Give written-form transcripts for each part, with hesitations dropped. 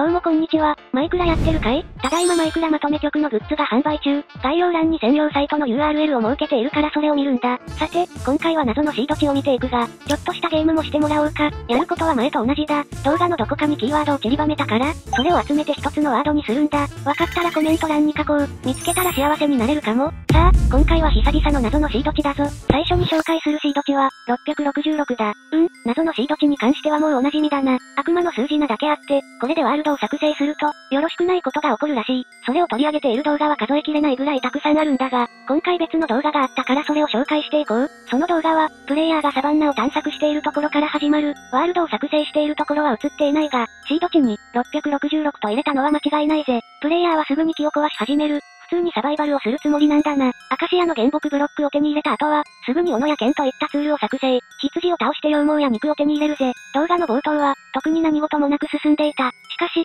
どうもこんにちは、マイクラやってるかい？ただいまマイクラまとめ曲のグッズが販売中。概要欄に専用サイトの URL を設けているからそれを見るんだ。さて、今回は謎のシード値を見ていくが、ちょっとしたゲームもしてもらおうか。やることは前と同じだ。動画のどこかにキーワードを散りばめたから、それを集めて一つのワードにするんだ。わかったらコメント欄に書こう。見つけたら幸せになれるかも。さあ、今回は久々の謎のシード値だぞ。最初に紹介するシード値は、666だ。謎のシード値に関してはもうお馴染みだな。悪魔の数字なだけあって、これでワールドを作成すると、よろしくないことが起こるらしい。それを取り上げている動画は数えきれないぐらいたくさんあるんだが、今回別の動画があったからそれを紹介していこう。その動画は、プレイヤーがサバンナを探索しているところから始まる。ワールドを作成しているところは映っていないが、シード値に666と入れたのは間違いないぜ。プレイヤーはすぐに気を壊し始める。普通にサバイバルをするつもりなんだな。アカシアの原木ブロックを手に入れた後は、すぐに斧や剣といったツールを作成。羊を倒して羊毛や肉を手に入れるぜ。動画の冒頭は、特に何事もなく進んでいた。しかし、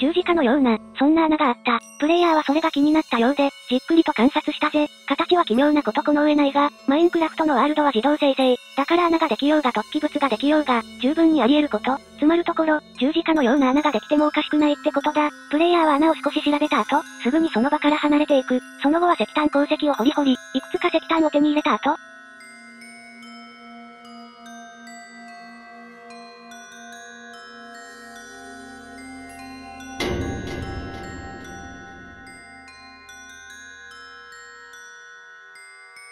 十字架のような、そんな穴があった。プレイヤーはそれが気になったようで、じっくりと観察したぜ。形は奇妙なことこの上ないが、マインクラフトのワールドは自動生成。だから穴ができようが突起物ができようが、十分にあり得ること。つまるところ、十字架のような穴ができてもおかしくないってことだ。プレイヤーは穴を少し調べた後、すぐにその場から離れていく。その後は石炭鉱石を掘り掘り、いくつか石炭を手に入れた後、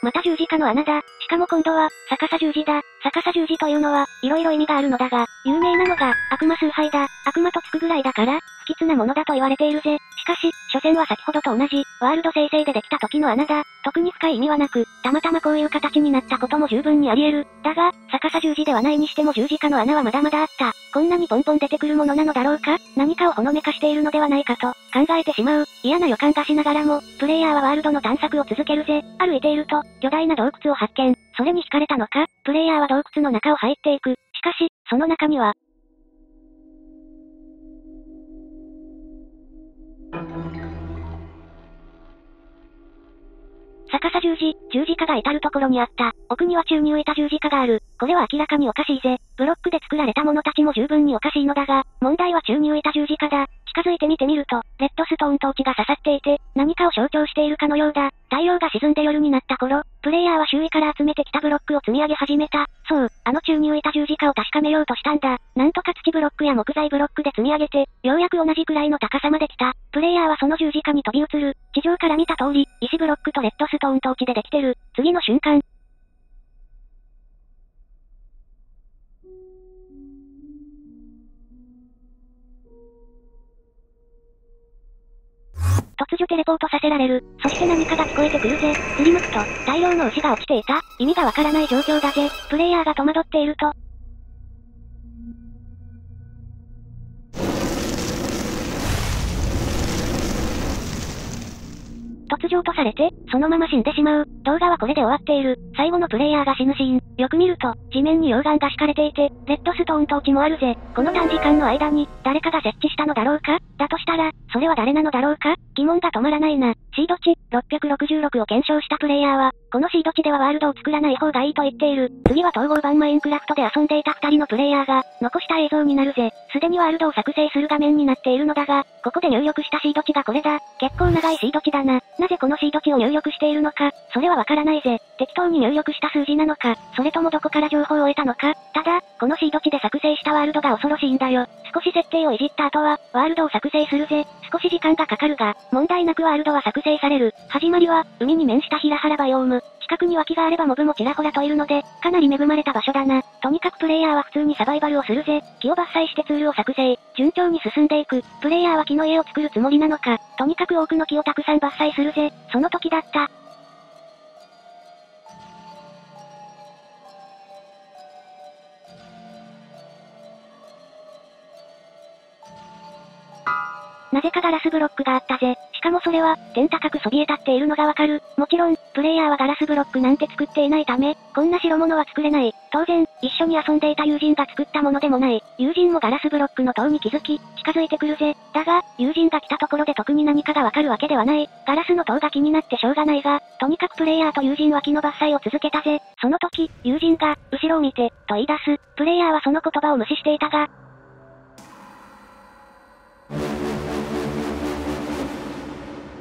また十字架の穴だ。しかも今度は、逆さ十字だ。逆さ十字というのは、いろいろ意味があるのだが、有名なのが、悪魔崇拝だ。悪魔とつくぐらいだから、不吉なものだと言われているぜ。しかし、所詮は先ほどと同じ、ワールド生成でできた時の穴だ。特に深い意味はなく、たまたまこういう形になったことも十分にあり得る。だが、逆さ十字ではないにしても十字架の穴はまだまだあった。こんなにポンポン出てくるものなのだろうか？何かをほのめかしているのではないかと、考えてしまう。嫌な予感がしながらも、プレイヤーはワールドの探索を続けるぜ。歩いていると、巨大な洞窟を発見。それに惹かれたのか、プレイヤーは洞窟の中を入っていく。しかし、その中には、逆さ十字架が至るところにあった。奥には宙に浮いた十字架がある。これは明らかにおかしいぜ。ブロックで作られたものたちも十分におかしいのだが、問題は宙に浮いた十字架だ。近づいてみてみると、レッドストーンと血が刺さっていて、何かを象徴しているかのようだ。太陽が沈んで夜になった頃、プレイヤーは周囲から集めてきたブロックを積み上げ始めた。そう、あの宙に浮いた十字架を確かめようとしたんだ。なんとか土ブロックや木材ブロックで積み上げて、ようやく同じくらいの高さまで来た。プレイヤーはその十字架に飛び移る。地上から見た通り、石ブロックとレッドストーンと血でできてる。次の瞬間、突如テレポートさせられる。そして何かが聞こえてくるぜ。振り向くと、大量の牛が落ちていた。意味がわからない状況だぜ。プレイヤーが戸惑っていると、突如落とされて、そのまま死んでしまう。動画はこれで終わっている。最後のプレイヤーが死ぬシーン。よく見ると、地面に溶岩が敷かれていて、レッドストーンと血もあるぜ。この短時間の間に、誰かが設置したのだろうか？だとしたら、それは誰なのだろうか？疑問が止まらないな。シード値666を検証したプレイヤーは、このシード値ではワールドを作らない方がいいと言っている。次は統合版マインクラフトで遊んでいた2人のプレイヤーが、残した映像になるぜ。すでにワールドを作成する画面になっているのだが、ここで入力したシード値がこれだ。結構長いシード値だな。なぜこのシード値を入力しているのか、それはわからないぜ。適当に入力した数字なのか、それともどこから情報を得たのか。ただ、このシード値で作成したワールドが恐ろしいんだよ。少し設定をいじった後は、ワールドを作成するぜ。少し時間がかかるが、問題なくワールドは作成される。始まりは、海に面した平原バイオーム。近くに脇があればモブもちらほらといるので、かなり恵まれた場所だな。とにかくプレイヤーは普通にサバイバルをするぜ。木を伐採してツールを作成。順調に進んでいく。プレイヤーは木の家を作るつもりなのか。とにかく多くの木をたくさん伐採するぜ。その時だった。なぜかガラスブロックがあったぜ。しかもそれは、天高くそびえ立っているのがわかる。もちろん、プレイヤーはガラスブロックなんて作っていないため、こんな代物は作れない。当然、一緒に遊んでいた友人が作ったものでもない。友人もガラスブロックの塔に気づき、近づいてくるぜ。だが、友人が来たところで特に何かがわかるわけではない。ガラスの塔が気になってしょうがないが、とにかくプレイヤーと友人は木の伐採を続けたぜ。その時、友人が、後ろを見て、と言い出す。プレイヤーはその言葉を無視していたが、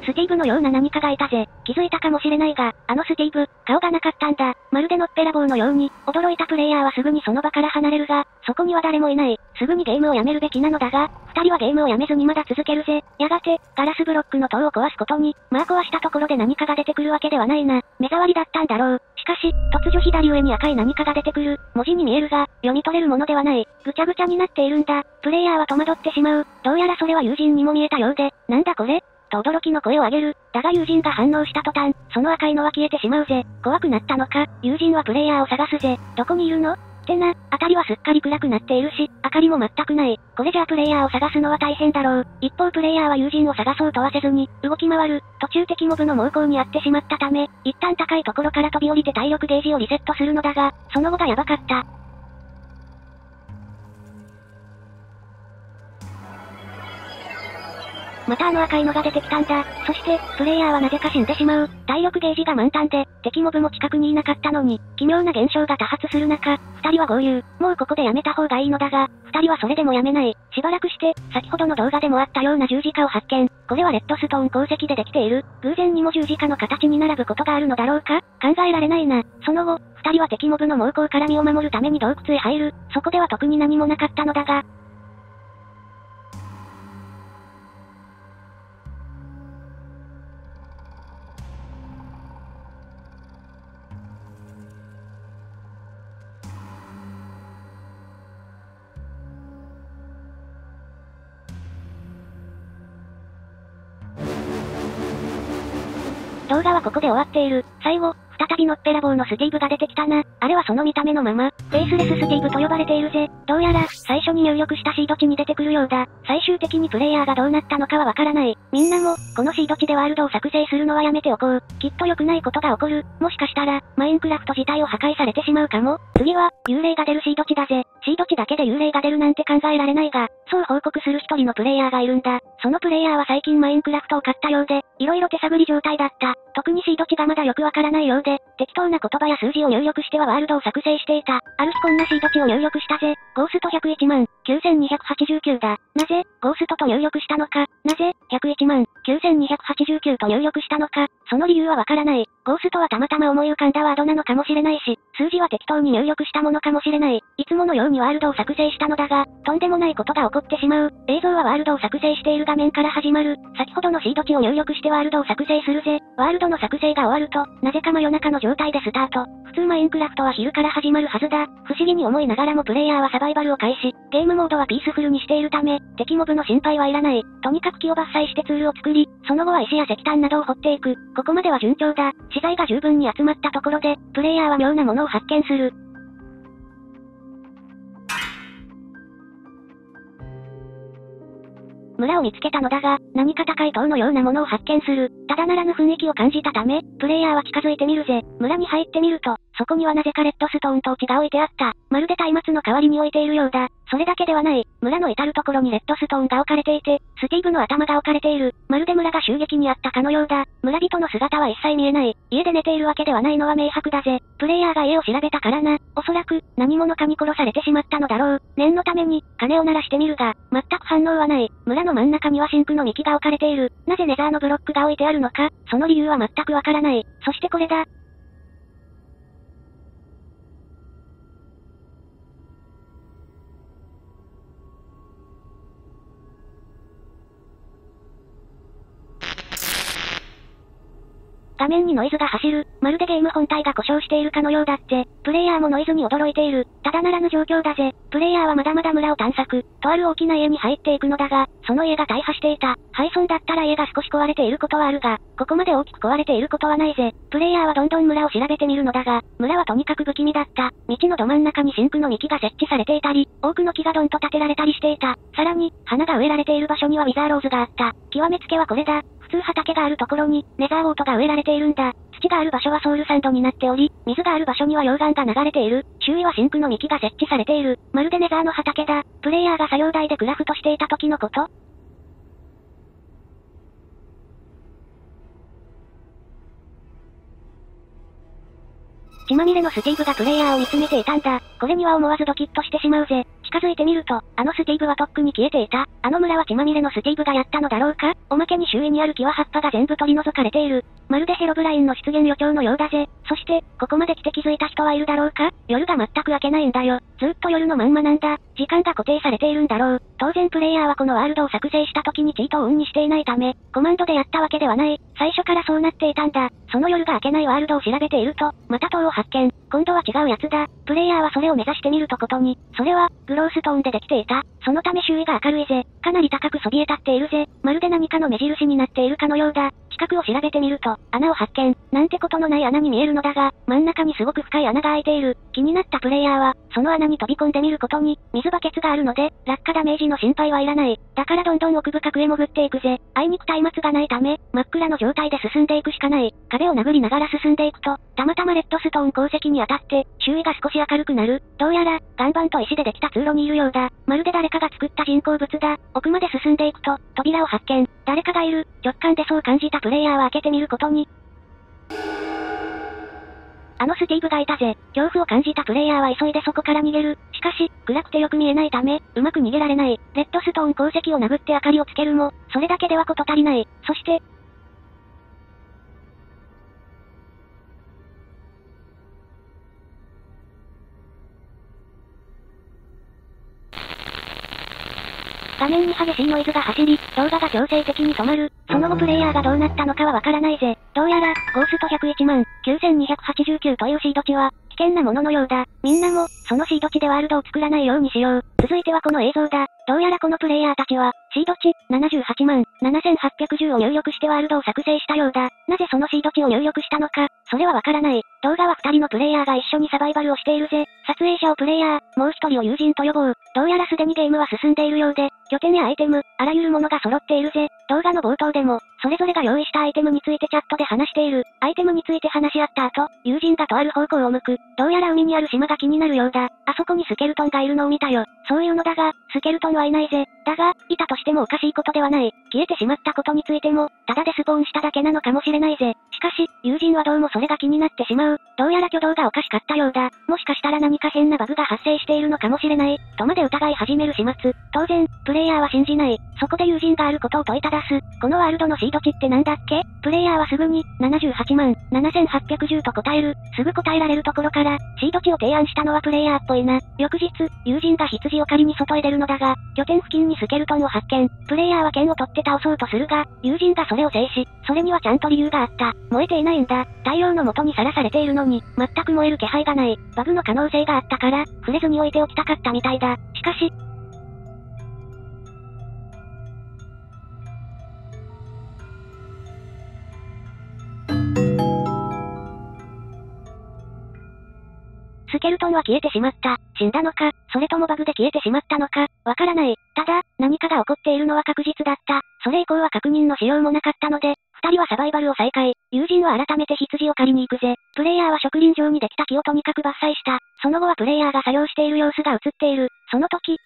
スティーブのような何かがいたぜ。気づいたかもしれないが、あのスティーブ、顔がなかったんだ。まるでのっぺらぼうのように、驚いたプレイヤーはすぐにその場から離れるが、そこには誰もいない。すぐにゲームをやめるべきなのだが、二人はゲームをやめずにまだ続けるぜ。やがて、ガラスブロックの塔を壊すことに、まあ壊したところで何かが出てくるわけではないな。目障りだったんだろう。しかし、突如左上に赤い何かが出てくる。文字に見えるが、読み取れるものではない。ぐちゃぐちゃになっているんだ。プレイヤーは戸惑ってしまう。どうやらそれは友人にも見えたようで、なんだこれと驚きの声を上げる。だが友人が反応した途端、その赤いのは消えてしまうぜ。怖くなったのか、友人はプレイヤーを探すぜ。どこにいるのってな、あたりはすっかり暗くなっているし、明かりも全くない。これじゃあプレイヤーを探すのは大変だろう。一方プレイヤーは友人を探そうとはせずに、動き回る。途中敵モブの猛攻にあってしまったため、一旦高いところから飛び降りて体力ゲージをリセットするのだが、その後がやばかった。またあの赤いのが出てきたんだ。そして、プレイヤーはなぜか死んでしまう。体力ゲージが満タンで、敵モブも近くにいなかったのに、奇妙な現象が多発する中、二人は合流。もうここでやめた方がいいのだが、二人はそれでもやめない。しばらくして、先ほどの動画でもあったような十字架を発見。これはレッドストーン鉱石でできている。偶然にも十字架の形に並ぶことがあるのだろうか？考えられないな。その後、二人は敵モブの猛攻から身を守るために洞窟へ入る。そこでは特に何もなかったのだが、動画はここで終わっている。最後、再びのっぺらぼうのスティーブが出てきたな。あれはその見た目のまま、フェイスレススティーブと呼ばれているぜ。どうやら、最初に入力したシード値に出てくるようだ。最終的にプレイヤーがどうなったのかはわからない。みんなも、このシード値でワールドを作成するのはやめておこう。きっと良くないことが起こる。もしかしたら、マインクラフト自体を破壊されてしまうかも。次は、幽霊が出るシード値だぜ。シード値だけで幽霊が出るなんて考えられないが、そう報告する一人のプレイヤーがいるんだ。そのプレイヤーは最近マインクラフトを買ったようで、いろいろ手探り状態だった。特にシード値がまだよくわからないようで、適当な言葉や数字を入力してはワールドを作成していた。ある日こんなシード値を入力したぜ。ゴースト1019289だ。なぜ、ゴーストと入力したのか。なぜ、1019289と入力したのか。その理由はわからない。ゴーストはたまたま思い浮かんだワードなのかもしれないし、数字は適当に入力したものかもしれない。いつものようにワールドを作成したのだが、とんでもないことが起こってしまう。映像はワールドを作成している画面から始まる。先ほどのシード値を入力してワールドを作成するぜ。ワールドの作成が終わると、なぜか真夜中の状態でスタート。普通マインクラフトは昼から始まるはずだ。不思議に思いながらもプレイヤーはサバイバルを開始。ゲームモードはピースフルにしているため、敵モブの心配はいらない。とにかく木を伐採してツールを作り、その後は石や石炭などを掘っていく。ここまでは順調だ。資材が十分に集まったところで、プレイヤーは妙なものを発見する。村を見つけたのだが、何か高い塔のようなものを発見する。ただならぬ雰囲気を感じたため、プレイヤーは近づいてみるぜ。村に入ってみると、そこにはなぜかレッドストーントーチが置いてあった。まるで松明の代わりに置いているようだ。それだけではない。村の至るところにレッドストーンが置かれていて、スティーブの頭が置かれている。まるで村が襲撃にあったかのようだ。村人の姿は一切見えない。家で寝ているわけではないのは明白だぜ。プレイヤーが家を調べたからな。おそらく、何者かに殺されてしまったのだろう。念のために、鐘を鳴らしてみるが、全く反応はない。村の真ん中には真紅の幹が置かれている。なぜネザーのブロックが置いてあるのか、その理由は全くわからない。そしてこれだ。画面にノイズが走る。まるでゲーム本体が故障しているかのようだって。プレイヤーもノイズに驚いている。ただならぬ状況だぜ。プレイヤーはまだまだ村を探索。とある大きな家に入っていくのだが、その家が大破していた。廃村だったら家が少し壊れていることはあるが、ここまで大きく壊れていることはないぜ。プレイヤーはどんどん村を調べてみるのだが、村はとにかく不気味だった。道のど真ん中に真紅の幹が設置されていたり、多くの木がどんと立てられたりしていた。さらに、花が植えられている場所にはウィザーローズがあった。極めつけはこれだ。普通畑があるところに、ネザーウォートが植えられているんだ。土がある場所はソウルサンドになっており、水がある場所には溶岩が流れている。周囲は真紅の幹が設置されている。まるでネザーの畑だ。プレイヤーが作業台でクラフトしていた時のこと。血まみれのスティーブがプレイヤーを見つめていたんだ。これには思わずドキッとしてしまうぜ。近づいてみると、あのスティーブはとっくに消えていた。あの村は血まみれのスティーブがやったのだろうか。おまけに周囲にある木は葉っぱが全部取り除かれている。まるでヘロブラインの出現予兆のようだぜ。そして、ここまで来て気づいた人はいるだろうか。夜が全く明けないんだよ。ずっと夜のまんまなんだ。時間が固定されているんだろう。当然プレイヤーはこのワールドを作成した時にチートをオンにしていないため、コマンドでやったわけではない。最初からそうなっていたんだ。その夜が明けないワールドを調べていると、また塔を発見。今度は違うやつだ。プレイヤーはそれを目指してみるとことに、それは、グローストーンでできていた。そのため周囲が明るいぜ。かなり高くそびえ立っているぜ。まるで何かの目印になっているかのようだ。近くを調べてみると、穴を発見。なんてことのない穴に見えるのだが、真ん中にすごく深い穴が開いている。気になったプレイヤーは、その穴に飛び込んでみることに、水バケツがあるので、落下ダメージの心配はいらない。だからどんどん奥深くへ潜っていくぜ。あいにく松明がないため、真っ暗の状態で進んでいくしかない。壁を殴りながら進んでいくと、たまたまレッドストーン鉱石に当たって、周囲が少し明るくなる。どうやら、岩盤と石でできた通路にいるようだ。まるで誰かが作った人工物だ。奥まで進んでいくと、扉を発見。誰かがいる。直感でそう感じたプレイヤーは開けてみることに。あのスティーブがいたぜ。恐怖を感じたプレイヤーは急いでそこから逃げる。しかし、暗くてよく見えないため、うまく逃げられない。レッドストーン鉱石を殴って明かりをつけるも、それだけではこと足りない。そして、画面に激しいノイズが走り、動画が強制的に止まる。その後プレイヤーがどうなったのかはわからないぜ。どうやら、ゴースト1019289というシード値は、危険なもののようだ。みんなも、そのシード値でワールドを作らないようにしよう。続いてはこの映像だ。どうやらこのプレイヤーたちは、シード値787,810を入力してワールドを作成したようだ。なぜそのシード値を入力したのか、それはわからない。動画は2人のプレイヤーが一緒にサバイバルをしているぜ。撮影者をプレイヤー、もう1人を友人と呼ぼう。どうやらすでにゲームは進んでいるようで、拠点やアイテム、あらゆるものが揃っているぜ。動画の冒頭でも、それぞれが用意したアイテムについてチャットで話している。アイテムについて話し合った後、友人がとある方向を向く。どうやら海にある島が気になるようだ。あそこにスケルトンがいるのを見たよ。そういうのだが、スケルトンはいないぜ。だが、いたとしてもおかしいことではない。消えてしまったことについても、ただでスポーンしただけなのかもしれないぜ。しかし、友人はどうもそれが気になってしまう。どうやら挙動がおかしかったようだ。もしかしたら何か変なバグが発生しているのかもしれない。とまで疑い始める始末。当然、プレイヤーは信じない。そこで友人があることを問いただす。このワールドのシード値ってなんだっけ？プレイヤーはすぐに、787,810と答える。すぐ答えられるところから、シード値を提案したのはプレイヤーっぽいな。翌日、友人が羊を狩りに外へ出るのだが、拠点付近にスケルトンを発見。プレイヤーは剣を取って倒そうとするが、友人がそれを制止。それにはちゃんと理由があった。燃えていないんだ。太陽の元にさらされているのに、全く燃える気配がない。バグの可能性があったから、触れずに置いておきたかったみたいだ。しかし、スケルトンは消えてしまった。死んだのか、それともバグで消えてしまったのか、わからない。ただ、何かが起こっているのは確実だった。それ以降は確認のしようもなかったので、二人はサバイバルを再開。友人は改めて羊を狩りに行くぜ。プレイヤーは植林場にできた木をとにかく伐採した。その後はプレイヤーが作業している様子が映っている。その時、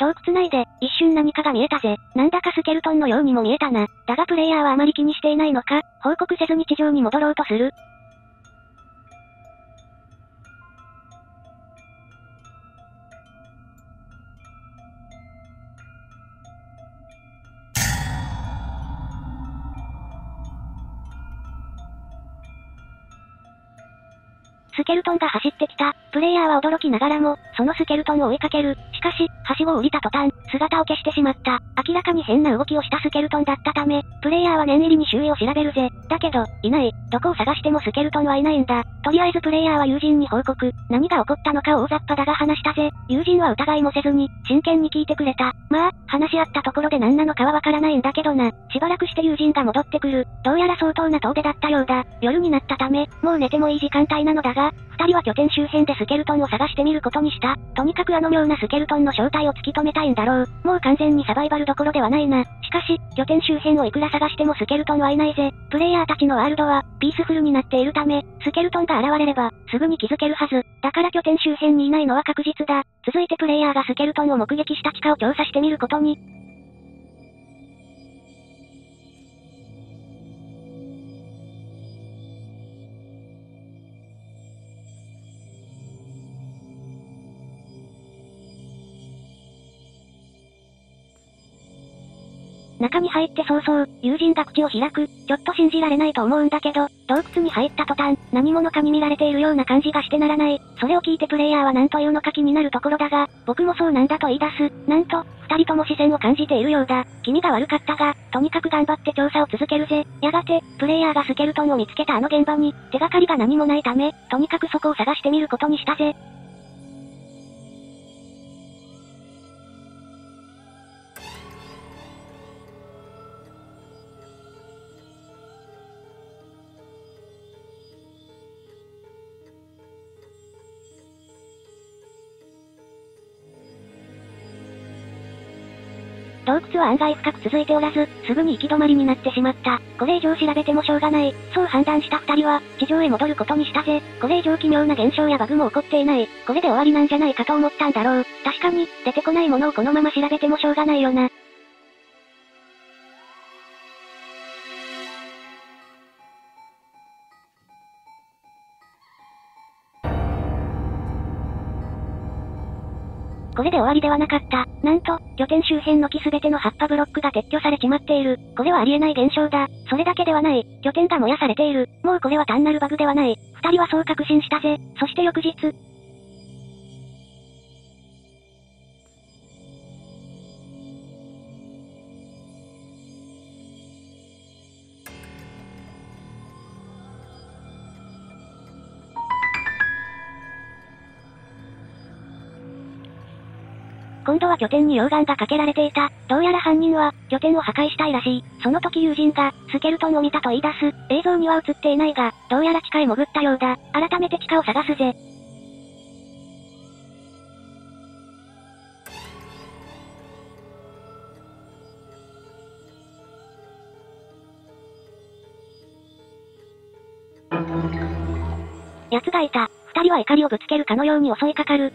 洞窟内で、一瞬何かが見えたぜ。なんだかスケルトンのようにも見えたな。だがプレイヤーはあまり気にしていないのか、報告せずに地上に戻ろうとする。スケルトンが走ってきた。プレイヤーは驚きながらも、そのスケルトンを追いかける。しかし、はしごを降りた途端、姿を消してしまった。明らかに変な動きをしたスケルトンだったため、プレイヤーは念入りに周囲を調べるぜ。だけど、いない。どこを探してもスケルトンはいないんだ。とりあえずプレイヤーは友人に報告。何が起こったのかを大雑把だが話したぜ。友人は疑いもせずに、真剣に聞いてくれた。まあ、話し合ったところで何なのかはわからないんだけどな。しばらくして友人が戻ってくる。どうやら相当な遠出だったようだ。夜になったため、もう寝てもいい時間帯なのだが、二人は拠点周辺でスケルトンを探してみることにした。とにかくあの妙なスケルトンの正体を突き止めたいんだろう。もう完全にサバイバルどころではないな。しかし、拠点周辺をいくら探してもスケルトンはいないぜ。プレイヤーたちのワールドは、ピースフルになっているため、スケルトンが現れれば、すぐに気づけるはず。だから拠点周辺にいないのは確実だ。続いてプレイヤーがスケルトンを目撃した地下を調査してみることに。中に入って早々、友人が口を開く。ちょっと信じられないと思うんだけど、洞窟に入った途端、何者かに見られているような感じがしてならない。それを聞いてプレイヤーは何というのか気になるところだが、僕もそうなんだと言い出す。なんと、二人とも視線を感じているようだ。気味が悪かったが、とにかく頑張って調査を続けるぜ。やがて、プレイヤーがスケルトンを見つけたあの現場に、手がかりが何もないため、とにかくそこを探してみることにしたぜ。洞窟は案外深く続いておらず、すぐに行き止まりになってしまった。これ以上調べてもしょうがない。そう判断した二人は、地上へ戻ることにしたぜ。これ以上奇妙な現象やバグも起こっていない。これで終わりなんじゃないかと思ったんだろう。確かに、出てこないものをこのまま調べてもしょうがないよな。これで終わりではなかった。なんと、拠点周辺の木すべての葉っぱブロックが撤去されちまっている。これはありえない現象だ。それだけではない。拠点が燃やされている。もうこれは単なるバグではない。二人はそう確信したぜ。そして翌日。今度は拠点に溶岩がかけられていた。どうやら犯人は、拠点を破壊したいらしい。その時友人が、スケルトンを見たと言い出す。映像には映っていないが、どうやら地下へ潜ったようだ。改めて地下を探すぜ。奴がいた。二人は怒りをぶつけるかのように襲いかかる。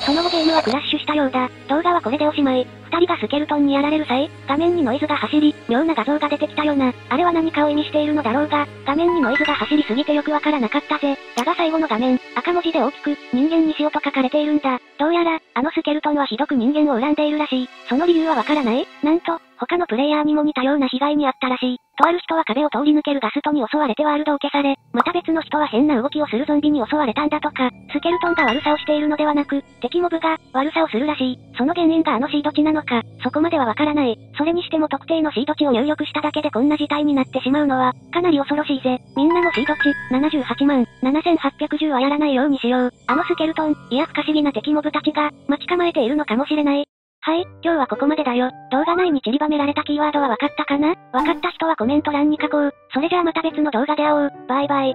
その後ゲームはクラッシュしたようだ。動画はこれでおしまい。二人がスケルトンにやられる際、画面にノイズが走り、妙な画像が出てきたよな。あれは何かを意味しているのだろうが、画面にノイズが走りすぎてよくわからなかったぜ。だが最後の画面、赤文字で大きく、人間にしようと書かれているんだ。どうやら、あのスケルトンはひどく人間を恨んでいるらしい。その理由はわからない？なんと、他のプレイヤーにも似たような被害に遭ったらしい。とある人は壁を通り抜けるガストに襲われてワールドを消され、また別の人は変な動きをするゾンビに襲われたんだとか、スケルトンが悪さをしているのではなく、敵モブが悪さをするらしい。その原因があのシード値なのか、そこまではわからない。それにしても特定のシード値を入力しただけでこんな事態になってしまうのは、かなり恐ろしいぜ。みんなのシード値、78万7810はやらないようにしよう。あのスケルトン、いや不可思議な敵モブたちが、待ち構えているのかもしれない。はい、今日はここまでだよ。動画内に散りばめられたキーワードは分かったかな？分かった人はコメント欄に書こう。それじゃあまた別の動画で会おう。バイバイ。